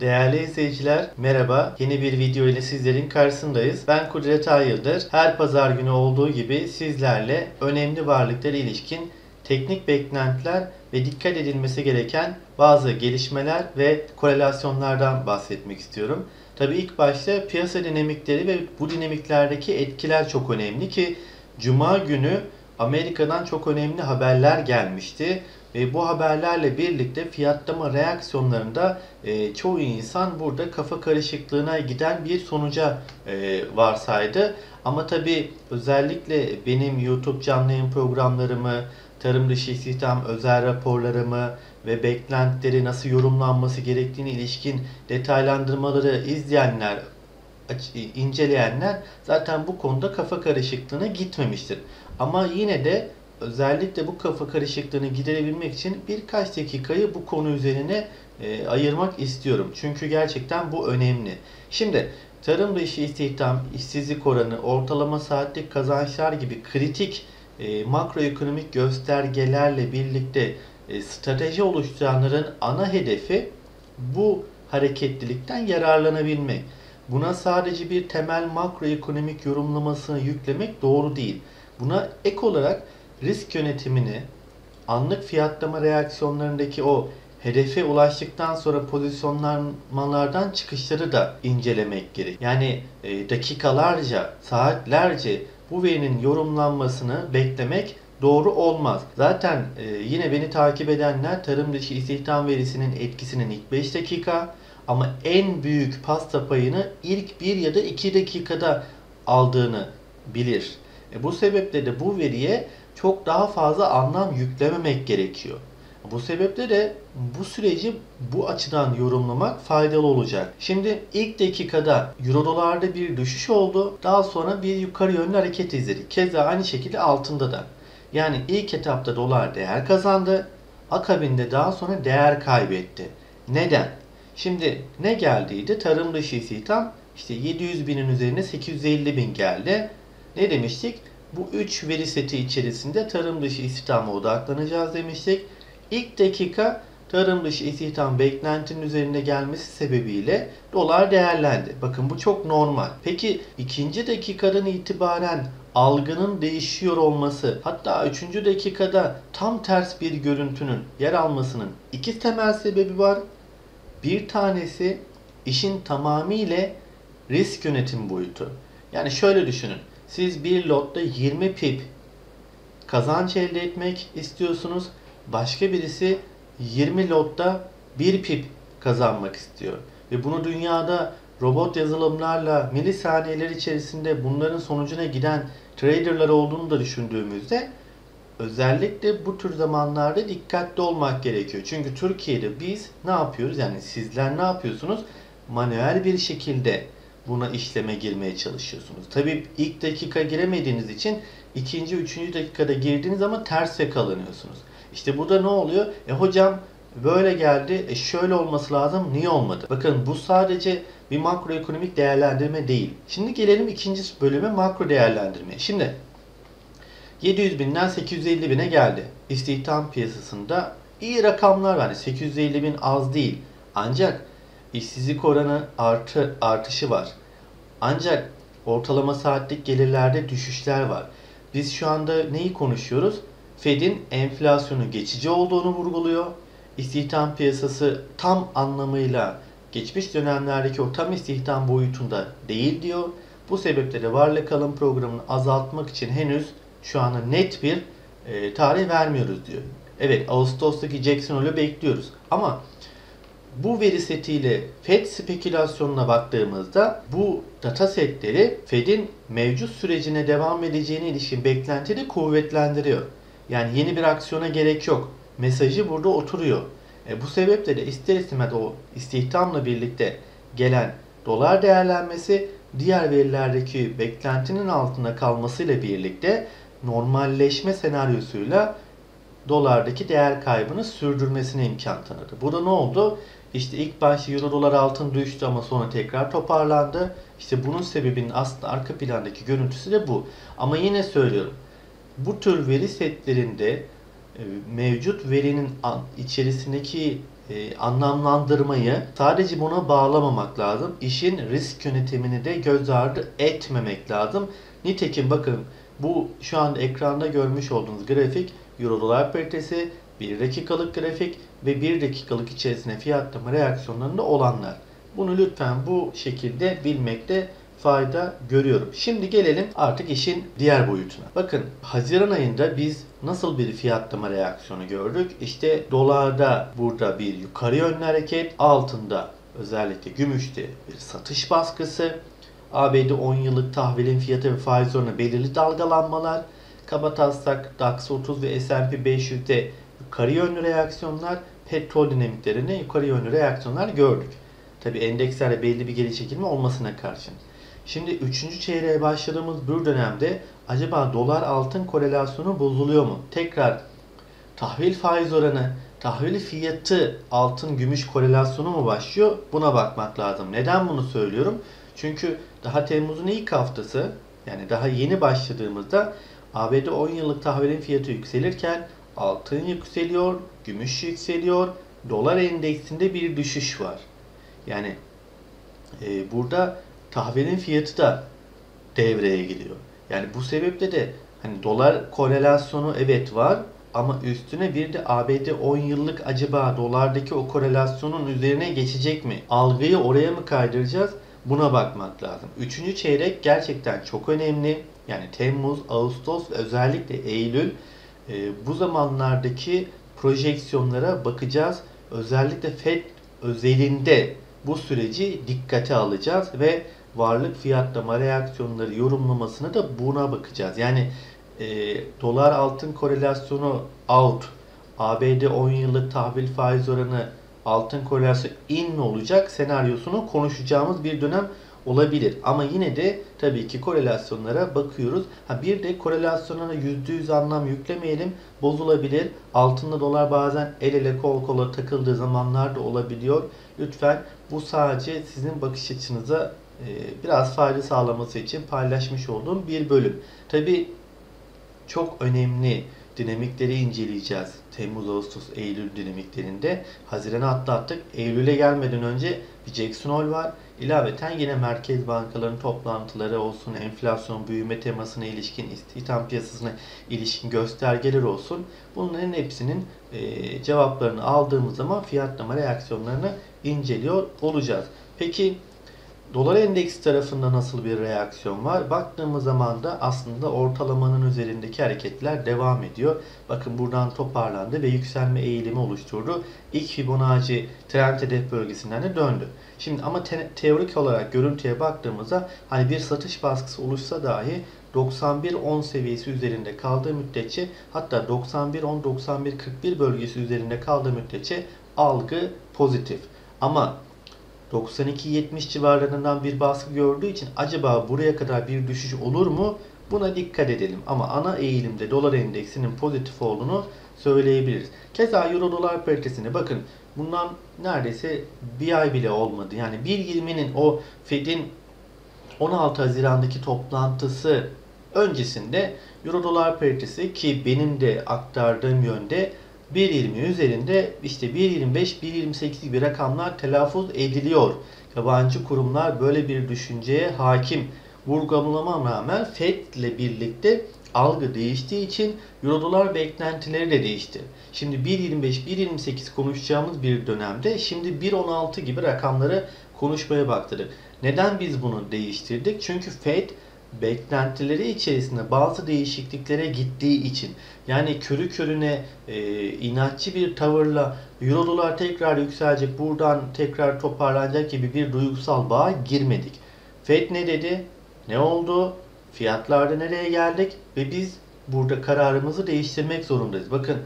Değerli izleyiciler merhaba, yeni bir video ile sizlerin karşısındayız. Ben Kudret Ayıldır. Her pazar günü olduğu gibi sizlerle önemli varlıklara ilişkin teknik beklentiler ve dikkat edilmesi gereken bazı gelişmeler ve korelasyonlardan bahsetmek istiyorum. Tabii ilk başta piyasa dinamikleri ve bu dinamiklerdeki etkiler çok önemli ki Cuma günü Amerika'dan çok önemli haberler gelmişti. Ve bu haberlerle birlikte fiyatlama reaksiyonlarında çoğu insan burada kafa karışıklığına giden bir sonuca varsaydı. Ama tabi özellikle benim YouTube canlı yayın programlarımı, tarım dışı istihdam özel raporlarımı ve beklentileri nasıl yorumlanması gerektiğine ilişkin detaylandırmaları izleyenler, inceleyenler zaten bu konuda kafa karışıklığına gitmemiştir. Ama yine de özellikle bu kafa karışıklığını giderebilmek için birkaç dakikayı bu konu üzerine ayırmak istiyorum. Çünkü gerçekten bu önemli. Şimdi tarım dışı istihdam, işsizlik oranı, ortalama saatlik kazançlar gibi kritik makroekonomik göstergelerle birlikte strateji oluşturanların ana hedefi bu hareketlilikten yararlanabilmek. Buna sadece bir temel makroekonomik yorumlamasını yüklemek doğru değil. Buna ek olarak risk yönetimini, anlık fiyatlama reaksiyonlarındaki o hedefe ulaştıktan sonra pozisyonlamalardan çıkışları da incelemek gerek. Yani dakikalarca, saatlerce bu verinin yorumlanmasını beklemek doğru olmaz. Zaten yine beni takip edenler tarım dışı istihdam verisinin etkisinin ilk 5 dakika ama en büyük pasta payını ilk 1 ya da 2 dakikada aldığını bilir. Bu sebeple de bu veriye çok daha fazla anlam yüklememek gerekiyor. Bu sebeple de bu süreci bu açıdan yorumlamak faydalı olacak. Şimdi ilk dakikada Euro-Dolar'da bir düşüş oldu. Daha sonra bir yukarı yönlü hareket izledik. Keza aynı şekilde altında da. Yani ilk etapta dolar değer kazandı. Akabinde daha sonra değer kaybetti. Neden? Şimdi ne geldiydi? Tarım dışı istihdam işte 700 binin üzerine 850 bin geldi. Ne demiştik? Bu 3 veri seti içerisinde tarım dışı istihdama odaklanacağız demiştik. İlk dakika tarım dışı istihdam beklentinin üzerine gelmesi sebebiyle dolar değerlendi. Bakın bu çok normal. Peki ikinci dakikadan itibaren algının değişiyor olması, hatta üçüncü dakikada tam ters bir görüntünün yer almasının iki temel sebebi var. Bir tanesi işin tamamıyla risk yönetim boyutu. Yani şöyle düşünün. Siz bir lotta 20 pip kazanç elde etmek istiyorsunuz. Başka birisi 20 lotta 1 pip kazanmak istiyor. Ve bunu dünyada robot yazılımlarla milisaniyeler içerisinde bunların sonucuna giden traderlar olduğunu da düşündüğümüzde özellikle bu tür zamanlarda dikkatli olmak gerekiyor. Çünkü Türkiye'de biz ne yapıyoruz? Yani sizler ne yapıyorsunuz? Manuel bir şekilde buna işleme girmeye çalışıyorsunuz. Tabii ilk dakika giremediğiniz için ikinci, üçüncü dakikada girdiğiniz zaman ters yakalanıyorsunuz. İşte burada ne oluyor? Hocam böyle geldi, şöyle olması lazım, niye olmadı? Bakın bu sadece bir makroekonomik değerlendirme değil. Şimdi gelelim ikinci bölüme, makro değerlendirmeye. Şimdi 700 binden 850 bine geldi. İstihdam piyasasında iyi rakamlar var. Yani 850 bin az değil. Ancak işsizlik oranı artışı var. Ancak ortalama saatlik gelirlerde düşüşler var. Biz şu anda neyi konuşuyoruz? FED'in enflasyonu geçici olduğunu vurguluyor. İstihdam piyasası tam anlamıyla geçmiş dönemlerdeki o tam istihdam boyutunda değil diyor. Bu sebeple de varlık alım programını azaltmak için henüz şu anda net bir tarih vermiyoruz diyor. Evet, Ağustos'taki Jackson Hole'u bekliyoruz. Ama bu veri setiyle FED spekülasyonuna baktığımızda bu data setleri FED'in mevcut sürecine devam edeceğine ilişkin beklentiyi de kuvvetlendiriyor. Yani yeni bir aksiyona gerek yok. Mesajı burada oturuyor. Bu sebeple de ister istemez o istihdamla birlikte gelen dolar değerlenmesi diğer verilerdeki beklentinin altında kalmasıyla birlikte normalleşme senaryosuyla dolardaki değer kaybını sürdürmesine imkan tanıdı. Bu da ne oldu? İşte ilk başta euro dolar altın düştü ama sonra tekrar toparlandı. İşte bunun sebebinin aslında arka plandaki görüntüsü de bu. Ama yine söylüyorum. Bu tür veri setlerinde mevcut verinin içerisindeki anlamlandırmayı sadece buna bağlamamak lazım. İşin risk yönetimini de göz ardı etmemek lazım. Nitekim bakın bu şu an ekranda görmüş olduğunuz grafik Euro-Dolar paritesi, 1 dakikalık grafik ve 1 dakikalık içerisinde fiyatlama reaksiyonlarında olanlar. Bunu lütfen bu şekilde bilmekte fayda görüyorum. Şimdi gelelim artık işin diğer boyutuna. Bakın Haziran ayında biz nasıl bir fiyatlama reaksiyonu gördük? İşte dolarda burada bir yukarı yönlü hareket, altında özellikle gümüşte bir satış baskısı, ABD 10 yıllık tahvilin fiyatı ve faiz oranı belirli dalgalanmalar, kaba taslak DAX 30 ve S&P 500'de yukarı yönlü reaksiyonlar, petrol dinamiklerine yukarı yönlü reaksiyonlar gördük. Tabi endekslerde belli bir geri çekilme olmasına karşın. Şimdi 3. çeyreğe başladığımız bu dönemde acaba dolar altın korelasyonu bozuluyor mu? Tekrar tahvil faiz oranı, tahvil fiyatı altın gümüş korelasyonu mu başlıyor? Buna bakmak lazım. Neden bunu söylüyorum? Çünkü daha Temmuz'un ilk haftası, yani daha yeni başladığımızda ABD 10 yıllık tahvilin fiyatı yükselirken altın yükseliyor, gümüş yükseliyor, dolar endeksinde bir düşüş var. Yani burada tahvilin fiyatı da devreye giriyor. Yani bu sebeple de hani dolar korelasyonu evet var ama üstüne bir de ABD 10 yıllık acaba dolardaki o korelasyonun üzerine geçecek mi? Algıyı oraya mı kaydıracağız? Buna bakmak lazım. 3. çeyrek gerçekten çok önemli. Yani Temmuz, Ağustos ve özellikle Eylül bu zamanlardaki projeksiyonlara bakacağız. Özellikle FED özelinde bu süreci dikkate alacağız ve varlık fiyatlama reaksiyonları yorumlamasına da buna bakacağız. Yani dolar altın korelasyonu out, ABD 10 yıllık tahvil faiz oranı altın korelasyonu in olacak senaryosunu konuşacağımız bir dönem olabilir. Ama yine de tabii ki korelasyonlara bakıyoruz. Ha, bir de korelasyonlara %100 anlam yüklemeyelim. Bozulabilir. Altında dolar bazen el ele kol kola takıldığı zamanlar da olabiliyor. Lütfen bu sadece sizin bakış açınıza biraz fayda sağlaması için paylaşmış olduğum bir bölüm. Tabii çok önemli dinamikleri inceleyeceğiz. Temmuz, Ağustos, Eylül dinamiklerinde. Haziran'ı atlattık. Eylül'e gelmeden önce bir Jackson Hole var. İlaveten yine merkez bankaların toplantıları olsun, enflasyon büyüme temasına ilişkin, istihdam piyasasına ilişkin göstergeler olsun. Bunların hepsinin cevaplarını aldığımız zaman fiyatlama reaksiyonlarını inceliyor olacağız. Peki dolar endeksi tarafında nasıl bir reaksiyon var? Baktığımız zaman da aslında ortalamanın üzerindeki hareketler devam ediyor. Bakın buradan toparlandı ve yükselme eğilimi oluşturdu. İlk Fibonacci trend hedef bölgesinden de döndü. Şimdi ama teorik olarak görüntüye baktığımızda hani bir satış baskısı oluşsa dahi 91.10 seviyesi üzerinde kaldığı müddetçe, hatta 91.10-91.41 bölgesi üzerinde kaldığı müddetçe algı pozitif. Ama 92.70 civarlarından bir baskı gördüğü için acaba buraya kadar bir düşüş olur mu? Buna dikkat edelim. Ama ana eğilimde dolar endeksinin pozitif olduğunu söyleyebiliriz. Keza euro dolar paritesine bakın. Bundan neredeyse bir ay bile olmadı. Yani 1.20'nin o Fed'in 16 Haziran'daki toplantısı öncesinde euro dolar paritesi, ki benim de aktardığım yönde, 1.20 üzerinde, işte 1.25-1.28 gibi rakamlar telaffuz ediliyor. Yabancı kurumlar böyle bir düşünceye hakim. Vurgulamama rağmen FED ile birlikte algı değiştiği için Euro-Dolar beklentileri de değişti. Şimdi 1.25-1.28 konuşacağımız bir dönemde şimdi 1.16 gibi rakamları konuşmaya baktırdık. Neden biz bunu değiştirdik? Çünkü FED beklentileri içerisinde bazı değişikliklere gittiği için, yani körü körüne inatçı bir tavırla euro dolar tekrar yükselecek, buradan tekrar toparlanacak gibi bir duygusal bağa girmedik. FED ne dedi? Ne oldu? Fiyatlarda nereye geldik? Ve biz burada kararımızı değiştirmek zorundayız. Bakın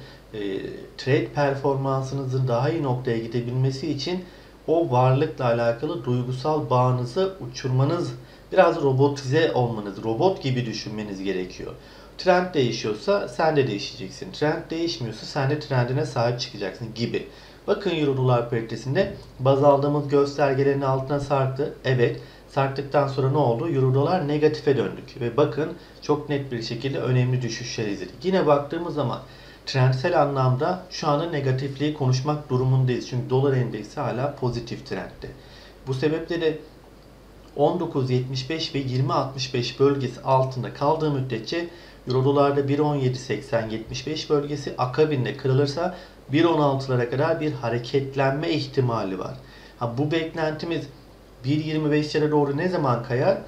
trade performansınızın daha iyi noktaya gidebilmesi için o varlıkla alakalı duygusal bağınızı uçurmanız, biraz robotize olmanız, robot gibi düşünmeniz gerekiyor. Trend değişiyorsa sen de değişeceksin. Trend değişmiyorsa sen de trendine sahip çıkacaksın gibi. Bakın euro dolar paritesinde baz aldığımız göstergelerin altına sarktı. Evet, sarktıktan sonra ne oldu? Euro dolar negatife döndük. Ve bakın çok net bir şekilde önemli düşüşler izledik. Yine baktığımız zaman Trendsel anlamda şu anda negatifliği konuşmak durumundayız. Çünkü dolar endeksi hala pozitif trendde. Bu sebeple de 19.75 ve 20.65 bölgesi altında kaldığı müddetçe Eurodolarda 1.17.80-75 bölgesi akabinde kırılırsa 1.16'lara kadar bir hareketlenme ihtimali var. Ha, bu beklentimiz 1.25'lere doğru ne zaman kayar?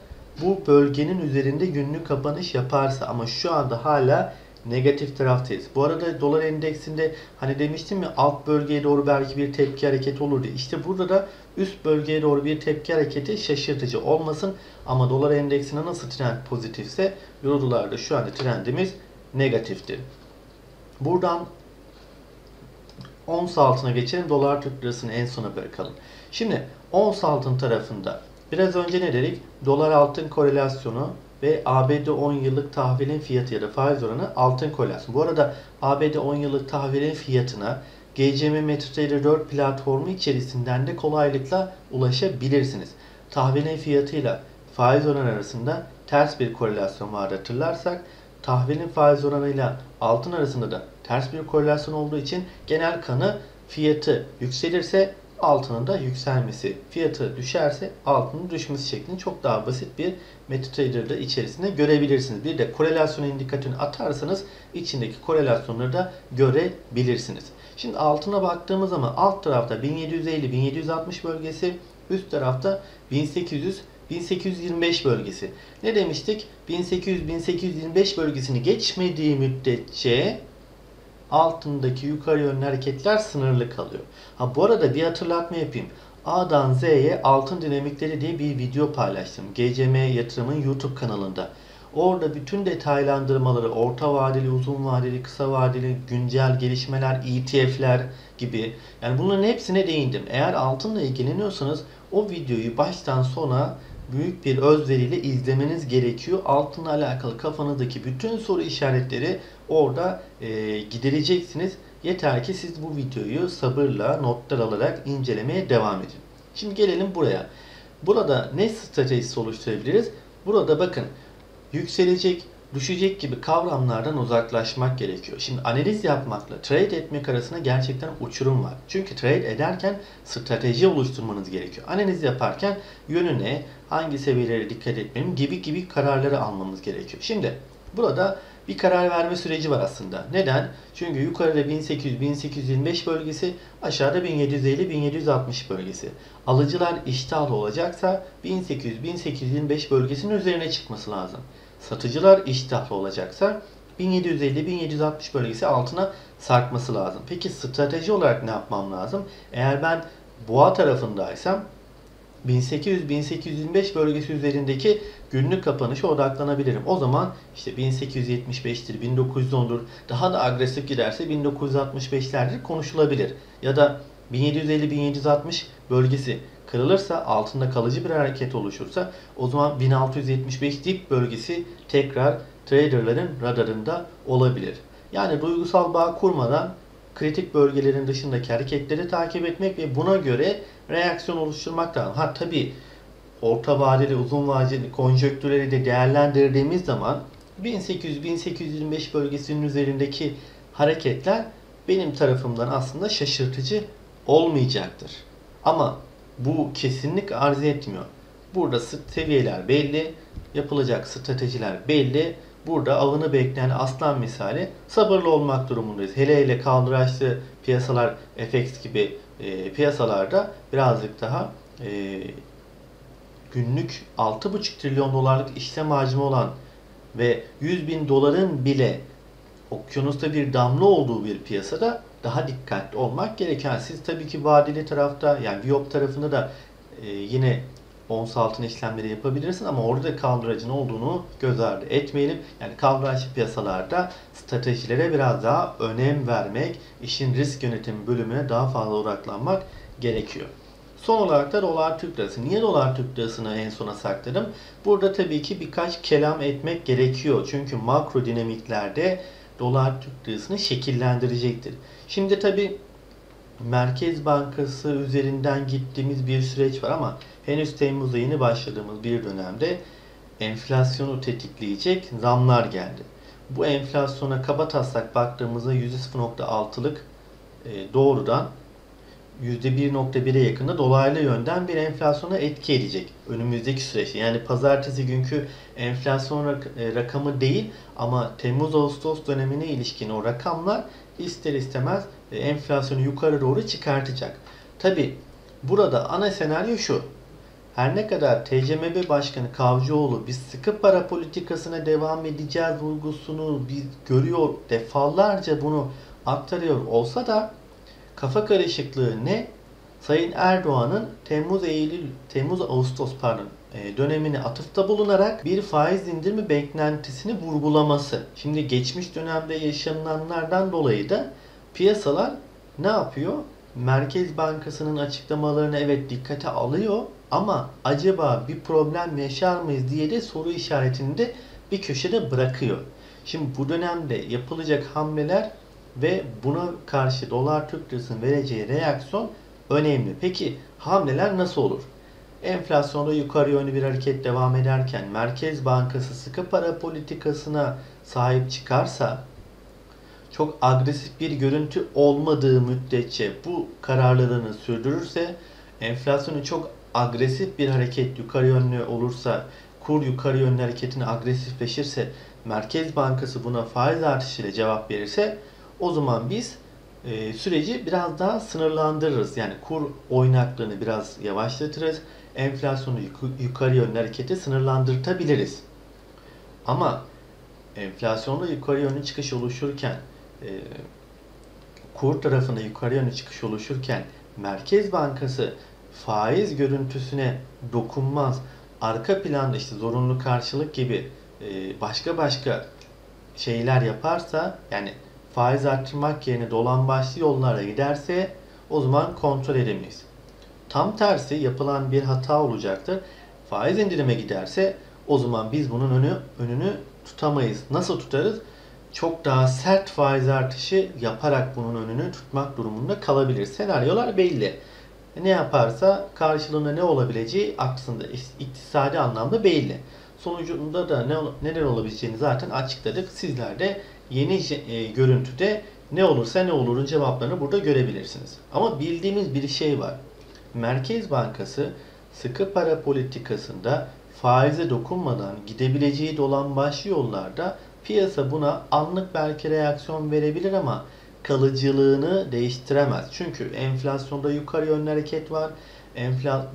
Bu bölgenin üzerinde günlük kapanış yaparsa, ama şu anda hala negatif taraftayız. Bu arada dolar endeksinde hani demiştim ya, alt bölgeye doğru belki bir tepki hareketi olur diye. İşte burada da üst bölgeye doğru bir tepki hareketi şaşırtıcı olmasın. Ama dolar endeksine nasıl trend pozitifse euro dolarda şu anda trendimiz negatiftir. Buradan ons altına geçelim. Dolar Türk lirasını en sona bırakalım. Şimdi ons altın tarafında biraz önce ne dedik? Dolar altın korelasyonu ve ABD 10 yıllık tahvilin fiyatı ya da faiz oranı altın korelasyonu. Bu arada ABD 10 yıllık tahvilin fiyatına GCM MetaTrader 4 platformu içerisinden de kolaylıkla ulaşabilirsiniz. Tahvilin fiyatıyla faiz oranı arasında ters bir korelasyon var hatırlarsak. Tahvilin faiz oranıyla altın arasında da ters bir korelasyon olduğu için genel kanı fiyatı yükselirse altının da yükselmesi, fiyatı düşerse altının düşmesi şeklinde çok daha basit bir MetaTrader'da içerisinde görebilirsiniz. Bir de korelasyon indikatörünü atarsanız içindeki korelasyonları da görebilirsiniz. Şimdi altına baktığımız zaman alt tarafta 1750-1760 bölgesi, üst tarafta 1800-1825 bölgesi. Ne demiştik? 1800-1825 bölgesini geçmediği müddetçe altındaki yukarı yönlü hareketler sınırlı kalıyor. Ha, bu arada bir hatırlatma yapayım. A'dan Z'ye altın dinamikleri diye bir video paylaştım GCM Yatırım'ın YouTube kanalında. Orada bütün detaylandırmaları, orta vadeli, uzun vadeli, kısa vadeli, güncel gelişmeler, ETF'ler gibi, yani bunların hepsine değindim. Eğer altınla ilgileniyorsanız o videoyu baştan sona büyük bir özveriyle izlemeniz gerekiyor. Altınla alakalı kafanızdaki bütün soru işaretleri orada gidereceksiniz. Yeter ki siz bu videoyu sabırla notlar alarak incelemeye devam edin. Şimdi gelelim buraya. Burada ne stratejisi oluşturabiliriz? Burada bakın, yükselecek, düşecek gibi kavramlardan uzaklaşmak gerekiyor. Şimdi analiz yapmakla trade etmek arasında gerçekten uçurum var. Çünkü trade ederken strateji oluşturmanız gerekiyor. Analiz yaparken yönüne, hangi seviyelere dikkat etmem gibi kararları almamız gerekiyor. Şimdi burada bir karar verme süreci var aslında. Neden? Çünkü yukarıda 1800-1825 bölgesi, aşağıda 1750-1760 bölgesi. Alıcılar iştahlı olacaksa 1800-1825 bölgesinin üzerine çıkması lazım. Satıcılar iştahlı olacaksa 1750-1760 bölgesi altına sarkması lazım. Peki strateji olarak ne yapmam lazım? Eğer ben boğa tarafındaysam 1800-1825 bölgesi üzerindeki günlük kapanışa odaklanabilirim. O zaman işte 1875'tir, 1910'dur, daha da agresif giderse 1965'lerdir konuşulabilir. Ya da 1750-1760 bölgesi kırılırsa, altında kalıcı bir hareket oluşursa, o zaman 1675 dip bölgesi tekrar traderların radarında olabilir. Yani duygusal bağ kurmadan kritik bölgelerin dışındaki hareketleri takip etmek ve buna göre reaksiyon oluşturmak lazım. Ha tabii orta vadeli, uzun vadeli konjonktürleri de değerlendirdiğimiz zaman 1800-1825 bölgesinin üzerindeki hareketler benim tarafımdan aslında şaşırtıcı olmayacaktır. Ama bu kesinlik arz etmiyor. Burada seviyeler belli, yapılacak stratejiler belli. Burada avını bekleyen aslan misali sabırlı olmak durumundayız. Hele hele kaldıraçlı piyasalar, FX gibi piyasalarda birazcık daha günlük 6,5 trilyon dolarlık işlem hacmi olan ve 100 bin doların bile okyanusta bir damla olduğu bir piyasada daha dikkatli olmak gereken. Siz tabii ki vadeli tarafta, yani Viyop tarafında da yine ons altın işlemleri yapabilirsin, ama orada kaldıracın olduğunu göz ardı etmeyelim. Yani kaldıraçlı piyasalarda stratejilere biraz daha önem vermek, işin risk yönetimi bölümüne daha fazla odaklanmak gerekiyor. Son olarak da dolar Türk lirası. Niye dolar Türk lirasını en sona sakladım? Burada tabii ki birkaç kelam etmek gerekiyor. Çünkü makro dinamiklerde dolar Türk lirasını şekillendirecektir. Şimdi tabii Merkez Bankası üzerinden gittiğimiz bir süreç var, ama henüz Temmuz'da yeni başladığımız bir dönemde enflasyonu tetikleyecek zamlar geldi. Bu enflasyona kabataslak baktığımızda %0.6'lık doğrudan %1.1'e yakında dolaylı yönden bir enflasyona etki edecek önümüzdeki süreçte. Yani pazartesi günkü enflasyon rakamı değil ama Temmuz-Ağustos dönemine ilişkin o rakamlar ister istemez enflasyonu yukarı doğru çıkartacak. Tabi burada ana senaryo şu: her ne kadar TCMB Başkanı Kavcıoğlu biz sıkı para politikasına devam edeceğiz vurgusunu biz görüyor, defalarca bunu aktarıyor olsa da kafa karışıklığı ne? Sayın Erdoğan'ın Temmuz-Ağustos dönemine atıfta bulunarak bir faiz indirimi beklentisini vurgulaması. Şimdi geçmiş dönemde yaşananlardan dolayı da piyasalar ne yapıyor? Merkez Bankası'nın açıklamalarını evet dikkate alıyor ama acaba bir problem yaşar mıyız diye de soru işaretini de bir köşede bırakıyor. Şimdi bu dönemde yapılacak hamleler ve buna karşı dolar Türk lirasının vereceği reaksiyon önemli. Peki hamleler nasıl olur? Enflasyonda yukarı yönlü bir hareket devam ederken Merkez Bankası sıkı para politikasına sahip çıkarsa, çok agresif bir görüntü olmadığı müddetçe bu kararlılığını sürdürürse, enflasyonu çok agresif bir hareket yukarı yönlü olursa, kur yukarı yönlü hareketine agresifleşirse, Merkez Bankası buna faiz artışıyla cevap verirse, o zaman biz süreci biraz daha sınırlandırırız. Yani kur oynaklığını biraz yavaşlatırız. Enflasyonu yukarı yönlü hareketi sınırlandırtabiliriz. Ama enflasyonda yukarı yönlü çıkış oluşurken, kur tarafında yukarı yönlü çıkış oluşurken Merkez Bankası faiz görüntüsüne dokunmaz. Arka planda işte zorunlu karşılık gibi başka şeyler yaparsa, yani faiz arttırmak yerine dolambaçlı yollara giderse o zaman kontrol edemeyiz. Tam tersi yapılan bir hata olacaktır. Faiz indirime giderse o zaman biz bunun önünü tutamayız. Nasıl tutarız? Çok daha sert faiz artışı yaparak bunun önünü tutmak durumunda kalabilir. Senaryolar belli. Ne yaparsa karşılığında ne olabileceği aslında iktisadi anlamda belli. Sonucunda da neler olabileceğini zaten açıkladık. Sizler de yeni görüntüde ne olursa ne olurun cevaplarını burada görebilirsiniz. Ama bildiğimiz bir şey var. Merkez Bankası sıkı para politikasında faize dokunmadan gidebileceği dolambaçlı yollarda piyasa buna anlık belki reaksiyon verebilir ama kalıcılığını değiştiremez. Çünkü enflasyonda yukarı yönlü hareket var.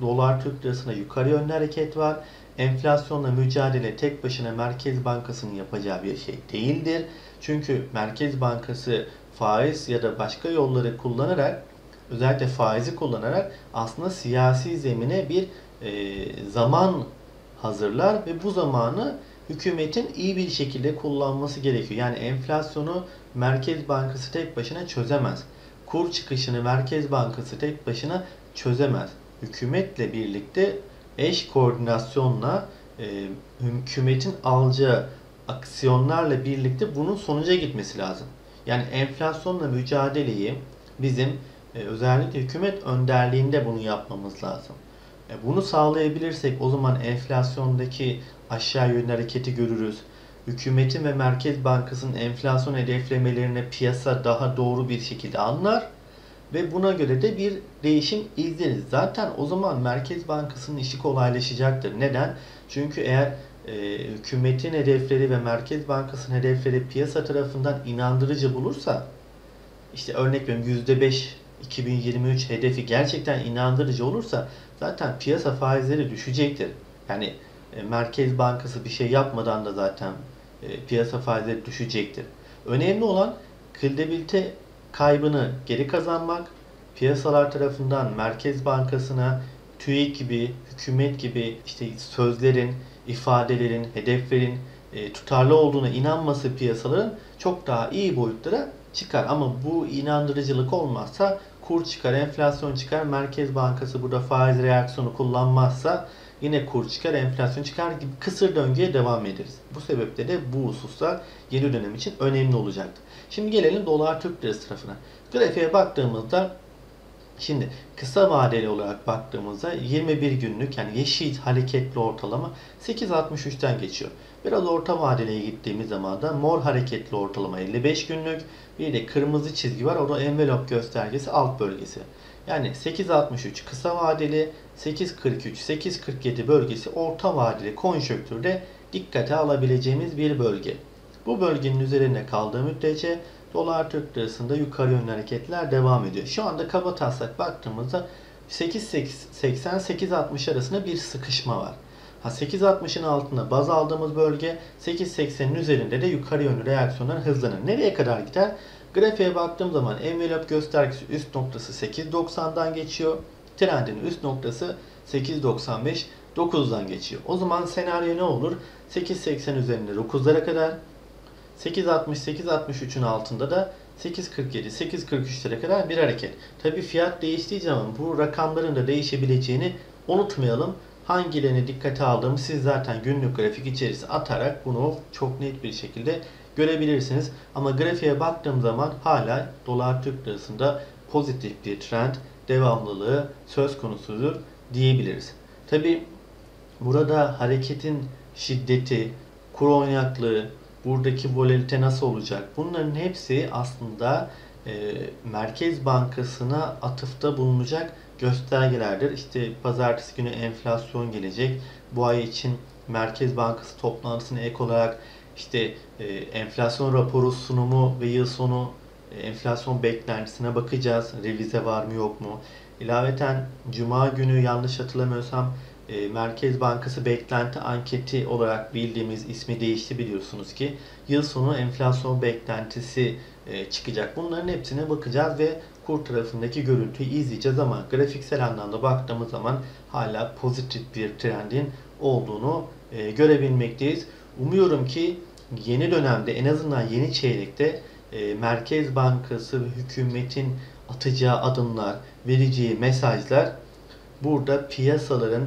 Dolar Türk lirasına yukarı yönlü hareket var. Enflasyonla mücadele tek başına Merkez Bankası'nın yapacağı bir şey değildir. Çünkü Merkez Bankası faiz ya da başka yolları kullanarak, özellikle faizi kullanarak aslında siyasi zemine bir zaman hazırlar ve bu zamanı hükümetin iyi bir şekilde kullanması gerekiyor. Yani enflasyonu Merkez Bankası tek başına çözemez. Kur çıkışını Merkez Bankası tek başına çözemez. Hükümetle birlikte eş koordinasyonla hükümetin alacağı aksiyonlarla birlikte bunun sonuca gitmesi lazım. Yani enflasyonla mücadeleyi bizim özellikle hükümet önderliğinde bunu yapmamız lazım. Bunu sağlayabilirsek o zaman enflasyondaki aşağı yönlü hareketi görürüz. Hükümetin ve Merkez Bankası'nın enflasyon hedeflemelerini piyasa daha doğru bir şekilde anlar ve buna göre de bir değişim izleriz. Zaten o zaman Merkez Bankası'nın işi kolaylaşacaktır. Neden? Çünkü eğer hükümetin hedefleri ve Merkez Bankası'nın hedefleri piyasa tarafından inandırıcı bulursa, işte örnek veriyorum %5 2023 hedefi gerçekten inandırıcı olursa zaten piyasa faizleri düşecektir. Yani Merkez Bankası bir şey yapmadan da zaten piyasa faizleri düşecektir. Önemli olan kredibilite kaybını geri kazanmak, piyasalar tarafından Merkez Bankası'na TÜİK gibi, hükümet gibi işte sözlerin, ifadelerin, hedeflerin tutarlı olduğuna inanması piyasaların çok daha iyi boyutlara çıkar. Ama bu inandırıcılık olmazsa kur çıkar, enflasyon çıkar, Merkez Bankası burada faiz reaksiyonu kullanmazsa yine kur çıkar, enflasyon çıkar gibi kısır döngüye devam ederiz. Bu sebeple de bu hususlar yeni dönem için önemli olacaktır. Şimdi gelelim dolar Türk lirası tarafına. Grafiğe baktığımızda Şimdi kısa vadeli olarak baktığımızda 21 günlük yani yeşil hareketli ortalama 8.63'ten geçiyor. Biraz orta vadeliye gittiğimiz zaman da mor hareketli ortalama 55 günlük. Bir de kırmızı çizgi var. O da envelop göstergesi alt bölgesi. Yani 8.63 kısa vadeli, 8.43, 8.47 bölgesi orta vadeli konjonktürde dikkate alabileceğimiz bir bölge. Bu bölgenin üzerine kaldığı müddetçe dolar Türk lirasında yukarı yönlü hareketler devam ediyor. Şu anda kaba taslak baktığımızda 8.80-8.60 arasında bir sıkışma var. 8.60'ın altında baz aldığımız bölge, 8.80'in üzerinde de yukarı yönlü reaksiyonlar hızlanır. Nereye kadar gider? Grafiğe baktığım zaman envelop göstergesi üst noktası 8.90'dan geçiyor. Trendin üst noktası 8.95, 9'dan geçiyor. O zaman senaryo ne olur? 8.80 üzerinde 9'lara kadar, 8.60-8.63'ün altında da 8.47-8.43'lere kadar bir hareket. Tabi fiyat değiştiği zaman bu rakamların da değişebileceğini unutmayalım. Hangilerini dikkate aldığımı siz zaten günlük grafik içerisine atarak bunu çok net bir şekilde görebilirsiniz. Ama grafiğe baktığım zaman hala dolar Türk lirasında pozitif bir trend devamlılığı söz konusudur diyebiliriz. Tabi burada hareketin şiddeti, kur oynaklığı, buradaki volatilite nasıl olacak? Bunların hepsi aslında Merkez Bankası'na atıfta bulunacak göstergelerdir. İşte pazartesi günü enflasyon gelecek. Bu ay için Merkez Bankası toplantısına ek olarak işte enflasyon raporu sunumu ve yıl sonu enflasyon beklentisine bakacağız. Revize var mı yok mu? İlaveten Cuma günü yanlış hatırlamıyorsam Merkez Bankası beklenti anketi olarak bildiğimiz ismi değişti biliyorsunuz ki. Yıl sonu enflasyon beklentisi çıkacak. Bunların hepsine bakacağız ve kur tarafındaki görüntüyü izleyeceğiz ama grafiksel anlamda baktığımız zaman hala pozitif bir trendin olduğunu görebilmekteyiz. Umuyorum ki yeni dönemde en azından yeni çeyrekte Merkez Bankası ve hükümetin atacağı adımlar, vereceği mesajlar burada piyasaların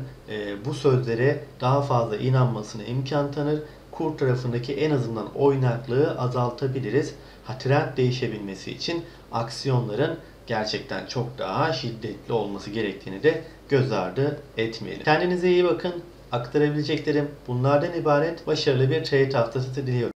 bu sözlere daha fazla inanmasına imkan tanır. Kur tarafındaki en azından oynaklığı azaltabiliriz. Trend değişebilmesi için aksiyonların gerçekten çok daha şiddetli olması gerektiğini de göz ardı etmeyelim. Kendinize iyi bakın. Aktarabileceklerim bunlardan ibaret. Başarılı bir trade haftası diliyorum.